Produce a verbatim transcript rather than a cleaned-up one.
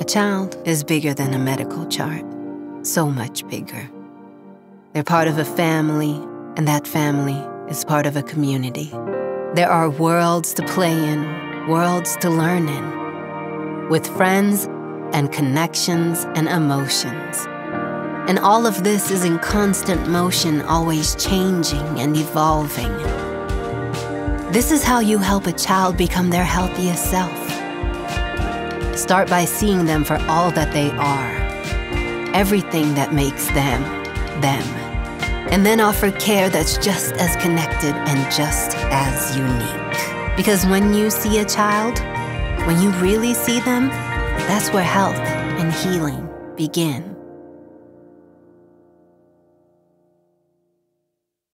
A child is bigger than a medical chart, so much bigger. They're part of a family, and that family is part of a community. There are worlds to play in, worlds to learn in, with friends and connections and emotions. And all of this is in constant motion, always changing and evolving. This is how you help a child become their healthiest self. Start by seeing them for all that they are, everything that makes them, them. And then offer care that's just as connected and just as unique. Because when you see a child, when you really see them, that's where health and healing begin.